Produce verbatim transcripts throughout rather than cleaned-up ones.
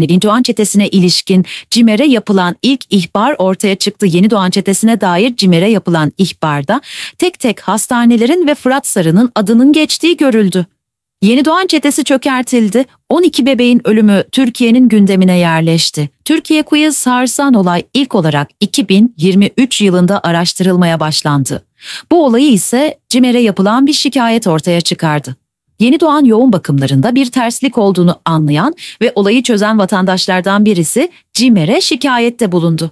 Yenidoğan Çetesi'ne ilişkin CİMER'e yapılan ilk ihbar ortaya çıktı. Yenidoğan Çetesi'ne dair CİMER'e yapılan ihbarda tek tek hastanelerin ve Fırat Sarı'nın adının geçtiği görüldü. Yenidoğan Çetesi çökertildi. on iki bebeğin ölümü Türkiye'nin gündemine yerleşti. Türkiye kuyu sarsan olay ilk olarak iki bin yirmi üç yılında araştırılmaya başlandı. Bu olayı ise CİMER'e yapılan bir şikayet ortaya çıkardı. Yenidoğan yoğun bakımlarında bir terslik olduğunu anlayan ve olayı çözen vatandaşlardan birisi CİMER'e şikayette bulundu.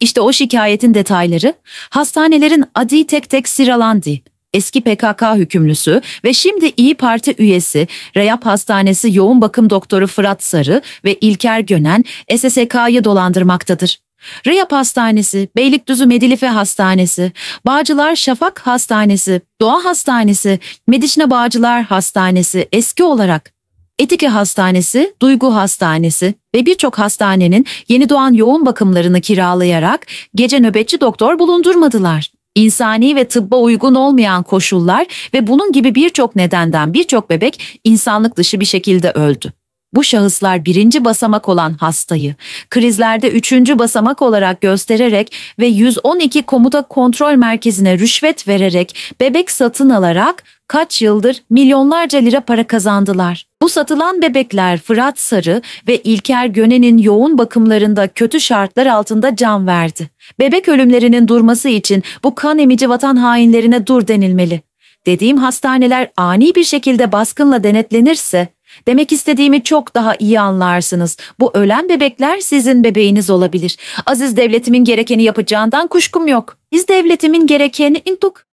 İşte o şikayetin detayları hastanelerin adı tek tek sıralandı. Eski P K K hükümlüsü ve şimdi İYİ Parti üyesi Reyap Hastanesi yoğun bakım doktoru Fırat Sarı ve İlker Gönen S S K'yı dolandırmaktadır. Reyap Hastanesi, Beylikdüzü Medilife Hastanesi, Bağcılar Şafak Hastanesi, Doğa Hastanesi, Medişne Bağcılar Hastanesi eski olarak, Etike Hastanesi, Duygu Hastanesi ve birçok hastanenin Yenidoğan yoğun bakımlarını kiralayarak gece nöbetçi doktor bulundurmadılar. İnsani ve tıbba uygun olmayan koşullar ve bunun gibi birçok nedenden birçok bebek insanlık dışı bir şekilde öldü. Bu şahıslar birinci basamak olan hastayı, krizlerde üçüncü basamak olarak göstererek ve yüz on iki komuta kontrol merkezine rüşvet vererek, bebek satın alarak kaç yıldır milyonlarca lira para kazandılar. Bu satılan bebekler Fırat Sarı ve İlker Gönen'in yoğun bakımlarında kötü şartlar altında can verdi. Bebek ölümlerinin durması için bu kan emici vatan hainlerine dur denilmeli. Dediğim hastaneler ani bir şekilde baskınla denetlenirse, demek istediğimi çok daha iyi anlarsınız. Bu ölen bebekler sizin bebeğiniz olabilir. Aziz devletimin gerekeni yapacağından kuşkum yok. Biz devletimin gerekeni intuk.